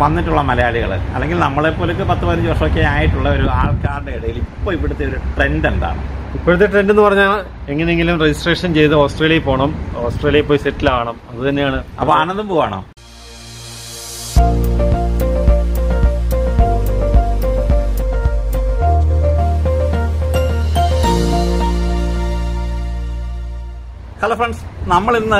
വന്നിട്ടുള്ള മലയാളികൾ അല്ലെങ്കിൽ നമ്മളെ പോലെ 10-15 വർഷമൊക്കെ ആയിട്ടുള്ള ഒരു ആൾക്കാരുടെ ഇടയിൽ ഇപ്പോൾ ഇവിടുത്തെ ഒരു ട്രെൻഡ് എന്താണ്? ഇപ്പോഴത്തെ ട്രെൻഡ് എന്ന് പറഞ്ഞാൽ എങ്ങനെയെങ്കിലും രജിസ്ട്രേഷൻ ചെയ്ത് ഓസ്ട്രേലിയയിൽ പോകണം, ഓസ്ട്രേലിയയിൽ പോയി സെറ്റിൽ ആവണം, അത് തന്നെയാണ്. അപ്പോൾ ആനന്ദം പോവാണോ? ഹലോ ഫ്രണ്ട്സ്, നമ്മളിന്ന്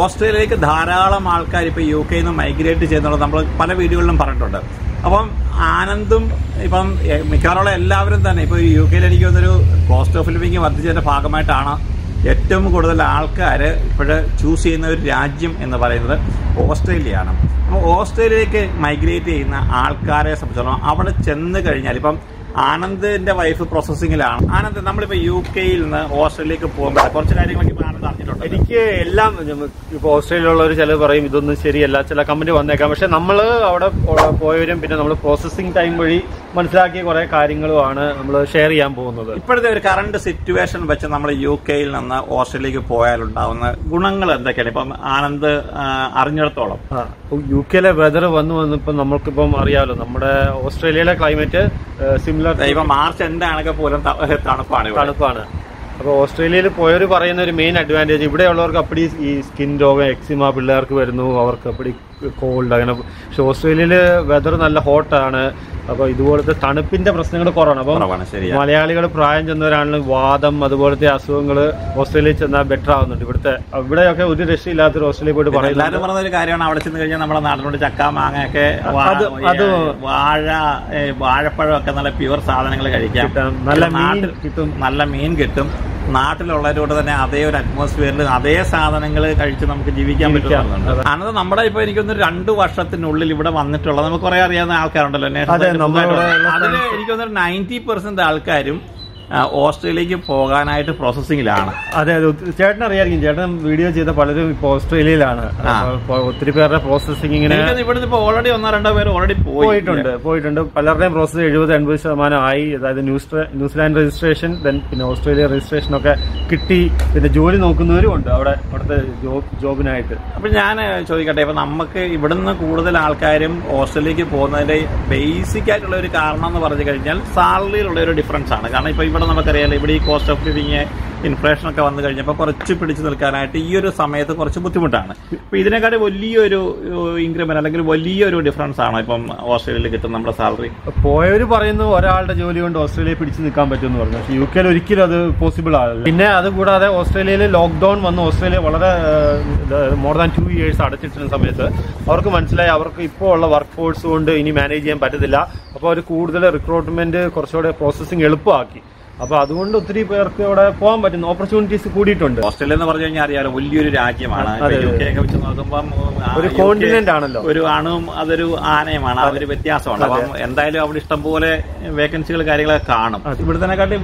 ഓസ്ട്രേലിയയിലേക്ക് ധാരാളം ആൾക്കാർ ഇപ്പോൾ യു കെയിൽ നിന്ന് മൈഗ്രേറ്റ് ചെയ്യുന്നുള്ളത് നമ്മൾ പല വീഡിയോകളിലും പറഞ്ഞിട്ടുണ്ട്. അപ്പം ആനന്ദും ഇപ്പം മിക്കവാറുള്ള എല്ലാവരും തന്നെ ഇപ്പോൾ യു കെയിൽ എനിക്ക് തോന്നുന്നൊരു കോസ്റ്റ് ഓഫ് ലിവിങ് വർദ്ധിച്ചതിൻ്റെ ഭാഗമായിട്ടാണ് ഏറ്റവും കൂടുതൽ ആൾക്കാർ ഇപ്പോൾ ചൂസ് ചെയ്യുന്ന ഒരു രാജ്യം എന്ന് പറയുന്നത് ഓസ്ട്രേലിയയാണ്. അപ്പോൾ ഓസ്ട്രേലിയയിലേക്ക് മൈഗ്രേറ്റ് ചെയ്യുന്ന ആൾക്കാരെ സംബന്ധിച്ചോളം അവിടെ ചെന്ന് കഴിഞ്ഞാൽ ഇപ്പം ആനന്ദിന്റെ വൈഫ് പ്രോസസ്സിംഗിലാണ്. ആനന്ദ്, നമ്മളിപ്പോ യു കെയിൽ നിന്ന് ഓസ്ട്രേലിയക്ക് പോകുമ്പോൾ കുറച്ച് കാര്യങ്ങളൊക്കെ ആനന്ദ് അറിഞ്ഞിട്ടുണ്ട്. എനിക്ക് എല്ലാം ഇപ്പൊ ഓസ്ട്രേലിയയിലുള്ളവർ ചില പറയും ഇതൊന്നും ശരിയല്ല, ചില കമ്പനി വന്നേക്കാം, പക്ഷെ നമ്മള് അവിടെ പോയവരും പിന്നെ നമ്മൾ പ്രോസസ്സിംഗ് ടൈം വഴി മനസ്സിലാക്കിയ കുറെ കാര്യങ്ങളുമാണ് നമ്മൾ ഷെയർ ചെയ്യാൻ പോകുന്നത്. ഇപ്പോഴത്തെ ഒരു കറണ്ട് സിറ്റുവേഷൻ വെച്ച് നമ്മൾ യു കെയിൽ നിന്ന് ഓസ്ട്രേലിയക്ക് പോയാലുണ്ടാവുന്ന ഗുണങ്ങൾ എന്തൊക്കെയാണ് ഇപ്പം ആനന്ദ് അറിഞ്ഞിടത്തോളം? യു കെയിലെ വെതർ വന്നിപ്പം നമ്മൾക്കിപ്പം അറിയാമല്ലോ, നമ്മുടെ ഓസ്ട്രേലിയയിലെ ക്ലൈമറ്റ് മാർച്ച് എന്താണൊക്കെ പോലും തണുപ്പാണ്. അപ്പൊ ഓസ്ട്രേലിയയിൽ പോയവർ പറയുന്ന ഒരു മെയിൻ അഡ്വാൻറ്റേജ് ഇവിടെയുള്ളവർക്ക് അപ്പടി ഈ സ്കിൻ രോഗം, എക്സിമ പിള്ളേർക്ക് വരുന്നു, അവർക്ക് അപ്പടി കോൾഡ് അങ്ങനെ. പക്ഷെ ഓസ്ട്രേലിയയിൽ വെതർ നല്ല ഹോട്ടാണ്, അപ്പൊ ഇതുപോലത്തെ തണുപ്പിന്റെ പ്രശ്നങ്ങൾ കുറവാണ്. അപ്പൊ മലയാളികൾ പ്രായം ചെന്നവരാണെങ്കിലും വാദം അതുപോലത്തെ അസുഖങ്ങൾ ഓസ്ട്രേലിയയിൽ ചെന്നാൽ ബെറ്റർ ആവുന്നുണ്ട്. ഇവിടെയൊക്കെ ഒരു രക്ഷയില്ലാത്തൊരു ഓസ്ട്രേലിയ പോയിട്ട് പറയുന്നത് കാര്യമാണ്. അവിടെ ചെന്ന് കഴിഞ്ഞാൽ നമ്മുടെ നാട്ടിലോട്ട് ചക്ക, മാങ്ങയൊക്കെ, അത് വാഴപ്പഴം ഒക്കെ നല്ല പ്യുവർ സാധനങ്ങൾ കഴിക്കാം, നല്ല മീൻ കിട്ടും, നല്ല മീൻ കിട്ടും. നാട്ടിലുള്ളവരോട് തന്നെ അതേ ഒരു അറ്റ്മോസ്ഫിയറിൽ അതേ സാധനങ്ങൾ കഴിച്ച് നമുക്ക് ജീവിക്കാൻ പറ്റുന്നുണ്ട്. അന്നത് നമ്മുടെ ഇപ്പൊ എനിക്കൊന്ന് 2 വർഷത്തിനുള്ളിൽ ഇവിടെ വന്നിട്ടുള്ള നമുക്ക് കുറെ അറിയാവുന്ന ആൾക്കാരുണ്ടല്ലോ. അതിൽ എനിക്കൊന്നൊരു 90% ആൾക്കാരും ഓസ്ട്രേലിയക്ക് പോകാനായിട്ട് പ്രോസസ്സിംഗിലാണ്. അതെ, ചേട്ടൻ അറിയാമായിരിക്കും, ചേട്ടൻ വീഡിയോ ചെയ്ത പലരും ഇപ്പൊ ഓസ്ട്രേലിയയിലാണ്. ഒത്തിരി പേരുടെ പ്രോസസ്സിംഗ് ഇങ്ങനെ ഇവിടുന്ന് ഇപ്പൊ ഓൾറെഡി 1-2 പേര് ഓൾറെഡി പോയിട്ടുണ്ട്. പലരുടെയും പ്രോസസ് 70-80% ആയി. അതായത് ന്യൂസിലാൻഡ് രജിസ്ട്രേഷൻ, പിന്നെ ഓസ്ട്രേലിയ രജിസ്ട്രേഷൻ ഒക്കെ കിട്ടി. പിന്നെ ജോലി നോക്കുന്നവരും ഉണ്ട് അവിടെ, അവിടുത്തെ ജോബിനായിട്ട്. അപ്പൊ ഞാൻ ചോദിക്കട്ടെ, ഇപ്പൊ നമുക്ക് ഇവിടുന്ന് കൂടുതൽ ആൾക്കാരും ഓസ്ട്രേലിയക്ക് പോകുന്നതിന്റെ ബേസിക് ആയിട്ടുള്ള ഒരു കാരണം എന്ന് പറഞ്ഞു കഴിഞ്ഞാൽ സാലറിയിലുള്ള ഒരു ഡിഫറൻസ് ആണ്. കാരണം ഇപ്പൊ നമുക്കറിയാലോ ഇവിടെ ഈ കോസ്റ്റ് ഓഫ് ലിവിങ്, ഇൻഫ്ലേഷൻ ഒക്കെ വന്നു കഴിഞ്ഞപ്പോൾ കുറച്ച് പിടിച്ചു നിൽക്കാനായിട്ട് ഈ ഒരു സമയത്ത് കുറച്ച് ബുദ്ധിമുട്ടാണ്. ഇപ്പൊ ഇതിനെക്കാട്ടി വലിയൊരു ഇൻക്രിമെന്റ് അല്ലെങ്കിൽ വലിയൊരു ഡിഫറൻസ് ആണ് ഇപ്പം ഓസ്ട്രേലിയയിൽ കിട്ടുന്ന നമ്മുടെ സാലറി. പോയവർ പറയുന്നു ഒരാളുടെ ജോലി കൊണ്ട് ഓസ്ട്രേലിയ പിടിച്ചു നിൽക്കാൻ പറ്റുമെന്ന് പറഞ്ഞു. പക്ഷേ യു കെയിൽ ഒരിക്കലും അത് പോസിബിൾ ആവില്ല. പിന്നെ അതുകൂടാതെ ഓസ്ട്രേലിയയിൽ ലോക്ക്ഡൌൺ വന്ന് ഓസ്ട്രേലിയ വളരെ more than 2 years അടച്ചിട്ടിരുന്ന സമയത്ത് അവർക്ക് മനസ്സിലായി അവർക്ക് ഇപ്പോൾ ഉള്ള വർക്ക് ഫോഴ്സ് കൊണ്ട് ഇനി മാനേജ് ചെയ്യാൻ പറ്റത്തില്ല. അപ്പോൾ അവർ കൂടുതൽ റിക്രൂട്ട്മെന്റ് കുറച്ചുകൂടെ പ്രോസസ്സിംഗ് എളുപ്പമാക്കി. അപ്പൊ അതുകൊണ്ട് ഒത്തിരി പേർക്ക് ഇവിടെ പോകാൻ പറ്റുന്ന ഓപ്പർച്യൂണിറ്റീസ് കൂടിയിട്ടുണ്ട്. ഓസ്ട്രേലിയ എന്ന് പറഞ്ഞു കഴിഞ്ഞാൽ അറിയാലോ വലിയൊരു രാജ്യമാണ്. യുകെയൊക്കെ വെച്ച് നോക്കുമ്പോൾ ഒരു കോണ്ടിനെന്റ് ആണല്ലോ, ഒരു അണുവും അതൊരു ആനയുമാണ്, അതൊരു വ്യത്യാസമാണ്. അപ്പം എന്തായാലും അവിടെ ഇഷ്ടംപോലെ വേക്കൻസികൾ കാര്യങ്ങളൊക്കെ കാണും. ഇവിടുത്തെക്കാട്ടി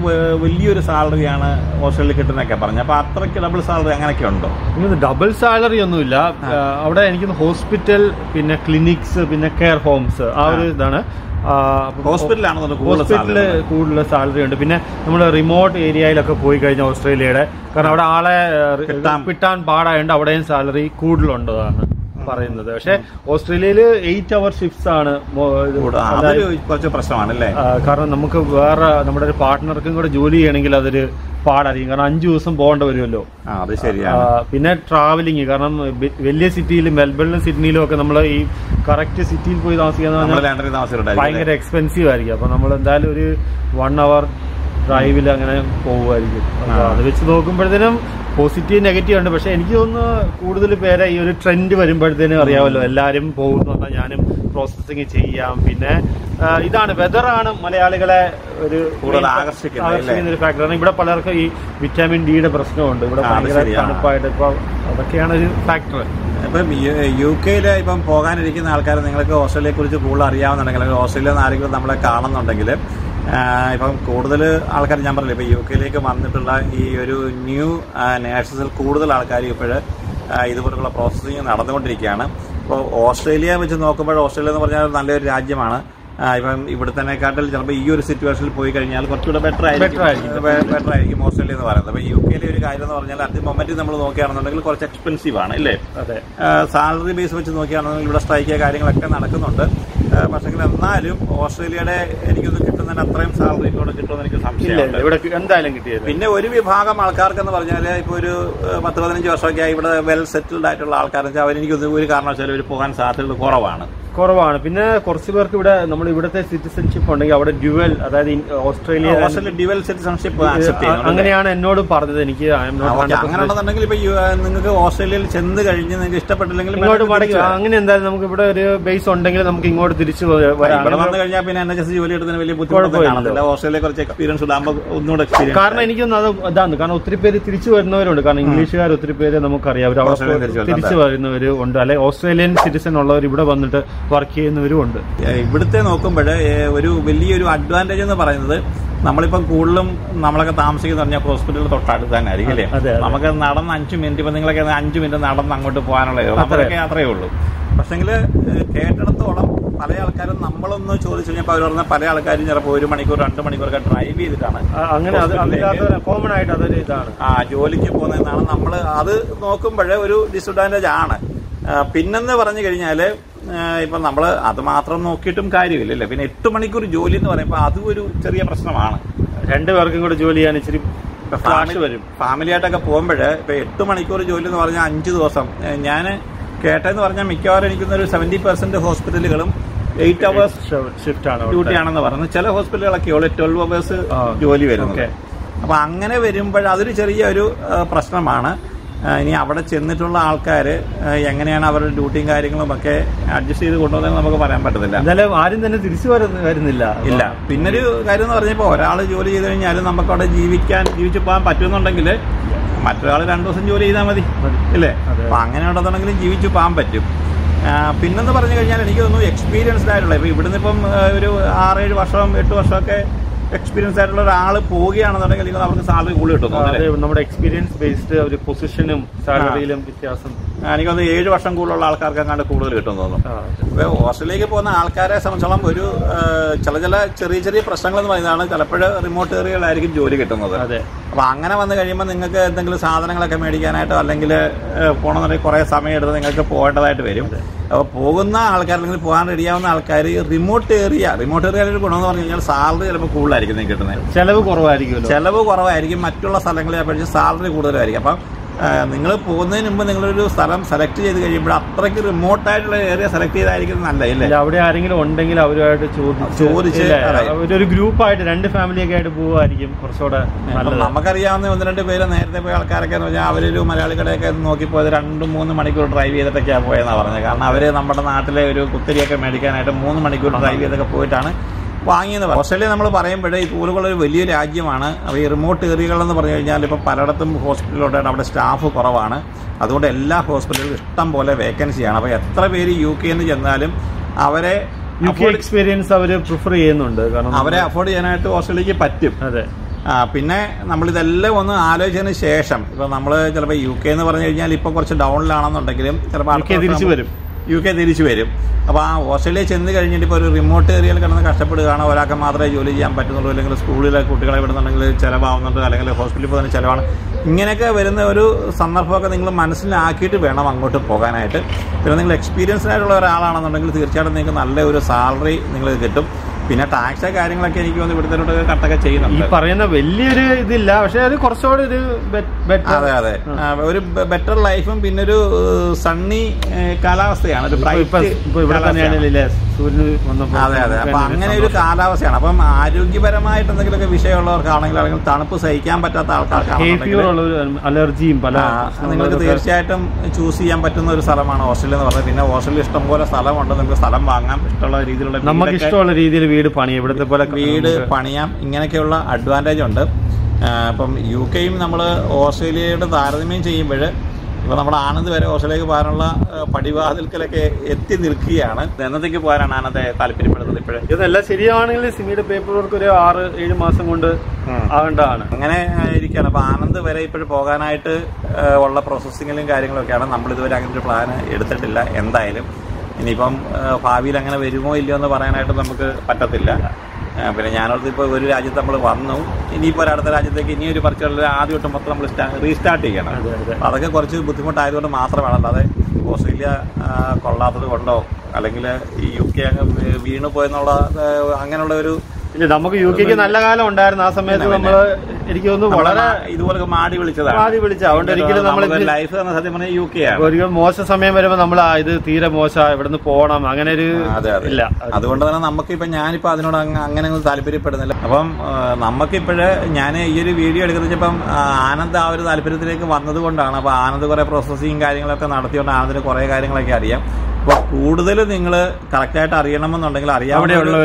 വലിയൊരു സാലറിയാണ് ഓസ്ട്രേലിയ കിട്ടുന്നൊക്കെ പറഞ്ഞു. അപ്പൊ അത്രയ്ക്ക് ഡബിൾ സാലറി അങ്ങനെയൊക്കെ ഉണ്ടോ? ഡബിൾ സാലറി ഒന്നുമില്ല അവിടെ. എനിക്ക് ഹോസ്പിറ്റൽ, പിന്നെ ക്ലിനിക്സ്, പിന്നെ കെയർ ഹോംസ്, ആ ഒരു ഇതാണ്. ഹോസ്പിറ്റലിൽ കൂടുതൽ സാലറി ഉണ്ട്. പിന്നെ നമ്മൾ റിമോട്ട് ഏരിയയിലൊക്കെ പോയി കഴിഞ്ഞാൽ ഓസ്ട്രേലിയയുടെ, കാരണം അവിടെ ആളെ കിട്ടാൻ പാടായതുകൊണ്ട് അവിടെയും സാലറി കൂടുതലുണ്ടെന്നാണ് പറയുന്നത്. പക്ഷെ ഓസ്ട്രേലിയയിൽ 8-hour ഷിഫ്റ്റ്സ് ആണ്, കുറച്ച് പ്രശ്നമാണല്ലേ. കാരണം നമുക്ക് വേറെ നമ്മുടെ ഒരു പാർട്ട്ണർക്കും കൂടെ ജോലി ചെയ്യണമെങ്കിൽ അതൊരു പാടായിരിക്കും, കാരണം 5 ദിവസം പോകേണ്ട വരുമല്ലോ. അത് ശരിയാണ്. പിന്നെ ട്രാവലിംഗ്, കാരണം വലിയ സിറ്റിയിലും മെൽബണിലും സിഡ്നിയിലും ഒക്കെ നമ്മൾ ഈ കറക്റ്റ് സിറ്റിയിൽ പോയി താമസിക്കുന്ന ഭയങ്കര എക്സ്പെൻസീവ് ആയിരിക്കും. അപ്പൊ നമ്മൾ എന്തായാലും ഒരു 1 hour ഡ്രൈവിൽ അങ്ങനെ പോകുമായിരിക്കും. അത് വെച്ച് നോക്കുമ്പോഴത്തേനും പോസിറ്റീവ് നെഗറ്റീവ് ഉണ്ട്. പക്ഷെ എനിക്ക് തോന്നുന്നു കൂടുതൽ പേരെ ഈ ഒരു ട്രെൻഡ് വരുമ്പോഴത്തേനും അറിയാമല്ലോ എല്ലാവരും പോകുന്നു പറഞ്ഞാൽ ഞാനും പ്രോസസ്സിങ് ചെയ്യാം. പിന്നെ ഇതാണ് വെതറാണ് മലയാളികളെ ഒരു കൂടുതൽ ആകർഷിക്കുന്ന ഒരു ഫാക്ടർ. ഇവിടെ പലർക്കും ഈ വിറ്റാമിൻ ഡിയുടെ പ്രശ്നമുണ്ട് ഇവിടെ തണുപ്പായിട്ട്. ഇപ്പൊ അതൊക്കെയാണ് ഒരു ഫാക്ടർ. ഇപ്പം യു കെയിൽ ഇപ്പം പോകാനിരിക്കുന്ന ആൾക്കാർ നിങ്ങൾക്ക് ഓസ്ട്രേലിയയെ കുറിച്ച് കൂടുതൽ അറിയാവുന്നുണ്ടെങ്കിൽ അല്ലെങ്കിൽ ഓസ്ട്രേലിയ നിന്ന് ആരെങ്കിലും നമ്മളെ കാണുന്നുണ്ടെങ്കിൽ ഇപ്പം കൂടുതൽ ആൾക്കാർ ഞാൻ പറഞ്ഞില്ല ഇപ്പം യു കെയിലേക്ക് വന്നിട്ടുള്ള ഈ ഒരു ന്യൂ നേഴ്സസിൽ കൂടുതൽ ആൾക്കാർ ഇപ്പോൾ ഇതുപോലുള്ള പ്രോസസ്സിങ് നടന്നുകൊണ്ടിരിക്കുകയാണ്. അപ്പോൾ ഓസ്ട്രേലിയ വെച്ച് നോക്കുമ്പോൾ ഓസ്ട്രേലിയ എന്ന് പറഞ്ഞാൽ നല്ലൊരു രാജ്യമാണ്. Corona, Pina, Corsiver, Namibata citizenship on our dual, that in Australia, dual citizenship. Angariana and Nodu part of the Nikia. I am not Australia, Chenda, based on Dangalam King or the ritual. Work in the room. But advantage in the Paranza, Namalipa Kulam, Namaka Tamsi, and your hospital or Tatan area. Namaka Nadam Anchim, anything like an Anchim in the Nadam Nango to Puanale. Personally, theatre of the Palayaka, number of no choice in the Palayaka in the Purimaniko, Antamanico, drive with another common item. Ah, Jolie Kipon and other Nokum, but every disadvantage. Pinan the Varanjale. If a number at the Matron, no kitum Kairi, 8 to Manikur, Jolin, or a path to Cherry Prasana. And working with Jolie and a family attack a poem better, 8 to Manikur, Jolin, or Anjus or some. Yana, Catan or Mikar, 70% of hospital, 8 hours shift on duty another. Chella hospital like 12 hours, Jolie. Okay. Angana Verim, but other Cherry Prasana. In our Chenitola Alcare, Yangan and our duty guiding Lomake, adjusted the Goto and Paramata. The love are in the receiver of Vanilla. Illa. Pinadu, Garden or Report, all the jury in Yalanamaka, Givikan, Givipan, Patron, Material and Dosan Jury, Pangan and other Givipan Patu. Pinan the Paranagan, you experience that life. But in the Pum, R.A. Washam, it was okay. Experience that all pogi and other things salary good. Experience based position salary and the age of some good alcarga and a cool return. Well, Australia upon Alcara, some Salamuru, Chalajala, Cherry, Prasanga, Calapeda, remote area, I give Jury get another. Wangana and the Gariman in the Southern like American at Langila, Pononare, Korea, Summit, like a poet that very Poguna, Alcaranga, Puan, Rian, Alcari, remote area, salary, cool. Chelabo Gorari, Matula Salang, salary would very above. Ningle Posen, Ningle Salam selected the remote title area selected. I can and the group I had a family get a boo at him for soda. Makarian, the Rendever and Herdeval Caracas, Noki Poser, and Moon Manico Drive at the Capway and Avera number of Atelier, Kutriak American at a Moon Manico Drive at the Poetana. Australia number of Parambeda, Uruguay, Villier, Ajimana, a remote regal on the Paradatum hospital or another staff of Coravana, although a la hospital, Tambola vacancy, and a very UK in the Janalim, our UK experience of a preferred under our afford to Australia Patip. Pinna, number the 11 allergen is Shasham, the number UK and the Varanja Lipocorch downland on the Grim, UK there is very. Australia Chendigar remote area and the Castapurana, Varacamadra, Julia, and Patrol School, like Kutikal, Chalabam, the hospital for the Chalavan. Yanaka, wherein the summer folk and England Manson Aki to Venamango to Poganite. Everything experience and Alan on the Chad and Allavra salary, English get up. Pina tax carrying like any other Kataka chain. Parana Villi, the Lavshare, Corso, better life and Pinadu sunny Kalasi. We have to Australia and Padua. We have to do this. We have to do this. We have to do this. We have to do this. We ഇനിയിപ്പം ഭാവിയിൽ അങ്ങനെ വരുമോ ഇല്ലയോ എന്ന് പറയാനായിട്ട് നമുക്ക് പറ്റത്തില്ല. പിന്നെ ഞാനോടത്ത് ഇപ്പോൾ ഒരു രാജ്യത്ത് നമ്മൾ വന്നു, ഇനിയിപ്പോൾ ഒരടുത്ത രാജ്യത്തേക്ക് ഇനിയൊരു പർച്ചേസ് ആദ്യമായിട്ട് മൊത്തം നമ്മൾ റീസ്റ്റാർട്ട് ചെയ്യണം. അതൊക്കെ കുറച്ച് ബുദ്ധിമുട്ടായതുകൊണ്ട് മാത്രമാണ്. അല്ലാതെ ഓസ്ട്രേലിയ കൊള്ളാത്തത് കൊണ്ടോ അല്ലെങ്കിൽ ഈ UK അങ്ങ് വീണ് പോയെന്നുള്ള അങ്ങനെയുള്ള ഒരു ഇല്ല. നമുക്ക് UK നല്ല കാലം ഉണ്ടായിരുന്നു. ആ സമയത്ത് നമ്മൾ എനിക്ക് തോന്നുന്നു വളരെ ഇതുപോലെ മാടി വിളിച്ചതാണ് ലൈഫ് എന്ന സത്യം പറഞ്ഞാൽ UK ആണ്. ഒരിക്കലും മോശം സമയം വരുമ്പോൾ നമ്മൾ ഇത് തീരെ മോശം, ഇവിടുന്ന് പോകണം അങ്ങനെ ഒരു ഇല്ല. അതുകൊണ്ട് തന്നെ നമുക്കിപ്പോൾ ഞാനിപ്പോൾ അതിനോട് അങ്ങനെ താല്പര്യപ്പെടുന്നില്ല. അപ്പം നമുക്കിപ്പോഴേ ഞാൻ ഈ ഒരു വീഡിയോ എടുക്കുന്ന വെച്ചപ്പം ആനന്ദ് ആ ഒരു താല്പര്യത്തിലേക്ക് വന്നത് കൊണ്ടാണ്. അപ്പോൾ ആനന്ദ് കുറേ പ്രോസസ്സിങ് കാര്യങ്ങളൊക്കെ നടത്തിയോണ്ട് ആനന്ദിന് കുറേ കാര്യങ്ങളൊക്കെ അറിയാം. അപ്പോൾ കൂടുതൽ നിങ്ങൾ കറക്റ്റായിട്ട് അറിയണമെന്നുണ്ടെങ്കിൽ അറിയാവുന്നവരോട്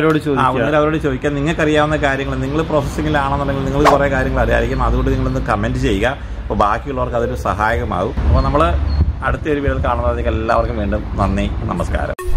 അവരോട് ചോദിക്കാം. നിങ്ങൾക്ക് അറിയാവുന്ന കാര്യങ്ങൾ നിങ്ങൾ പ്രോസസ്സിങ്ങിലാണെന്നുണ്ടെങ്കിൽ നിങ്ങൾ കുറേ കാര്യങ്ങൾ അറിയാമായിരിക്കും. അതുകൊണ്ട് നിങ്ങളൊന്ന് കമൻറ്റ് ചെയ്യുക. അപ്പോൾ ബാക്കിയുള്ളവർക്ക് അതൊരു സഹായകമാകും. അപ്പോൾ നമ്മൾ അടുത്തൊരു വീഡിയോയിൽ കാണുന്നവർക്ക് എല്ലാവർക്കും വീണ്ടും നന്ദി, നമസ്കാരം.